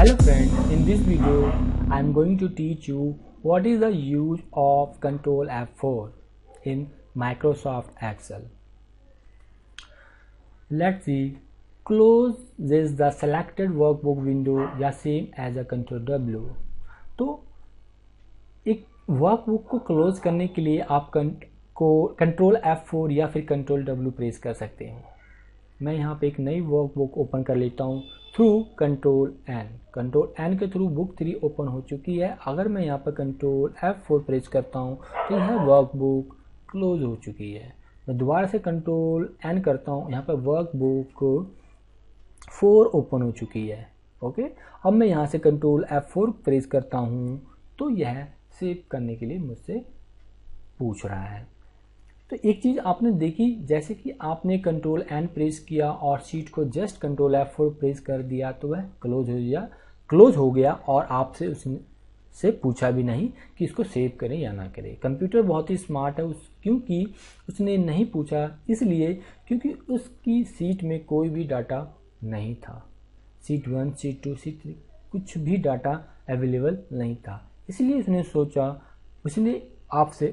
Hello friends, in this video I am going to teach you what is the use of Control F4 in Microsoft Excel. Let's see, close this the selected workbook window या same as a Control W. तो एक workbook को close करने के लिए आप control F4 या फिर कंट्रोल W प्रेस कर सकते हैं. मैं यहाँ पे एक नई वर्कबुक ओपन कर लेता हूँ through control N. Control N के थ्रू बुक 3 ओपन हो चुकी है. अगर मैं यहाँ पर कंट्रोल F4 प्रेस करता हूँ तो यह वर्कबुक क्लोज हो चुकी है. मैं दोबारा से कंट्रोल N करता हूँ, यहाँ पर वर्कबुक 4 ओपन हो चुकी है. ओके, अब मैं यहाँ से कंट्रोल F4 प्रेस करता हूँ तो यह सेव करने के लिए मुझसे पूछ रहा है. तो एक चीज़ आपने देखी, जैसे कि आपने कंट्रोल N प्रेस किया और शीट को जस्ट कंट्रोल F4 प्रेस कर दिया तो वह क्लोज हो गया और आपसे उससे पूछा भी नहीं कि इसको सेव करें या ना करें. कंप्यूटर बहुत ही स्मार्ट है, क्योंकि उसने नहीं पूछा इसलिए क्योंकि उसकी शीट में कोई भी डाटा नहीं था. शीट 1, शीट 2, शीट 3 कुछ भी डाटा अवेलेबल नहीं था, इसलिए उसने आपसे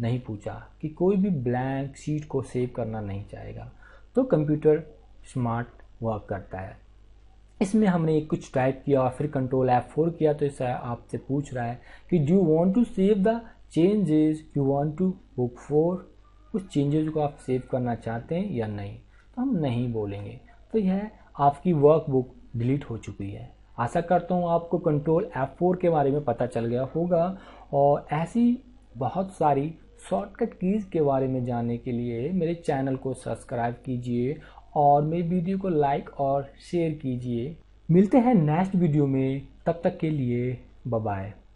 नहीं पूछा कि कोई भी ब्लैंक शीट को सेव करना नहीं चाहेगा. तो कंप्यूटर स्मार्ट वर्क करता है. इसमें हमने कुछ टाइप किया और फिर कंट्रोल F4 किया तो इससे आपसे पूछ रहा है कि do you want to save the changes you want to book for. कुछ चेंजेस को आप सेव करना चाहते हैं या नहीं, तो हम नहीं बोलेंगे. तो यह आपकी वर्कबुक डिलीट हो चुकी है. आशा करता हूँ आपको कंट्रोल F4 के बारे में पता चल गया होगा, और ऐसी बहुत सारी शॉर्टकट कीज़ के बारे में जानने के लिए मेरे चैनल को सब्सक्राइब कीजिए और मेरी वीडियो को लाइक और शेयर कीजिए. मिलते हैं नेक्स्ट वीडियो में, तब तक के लिए बाय बाय.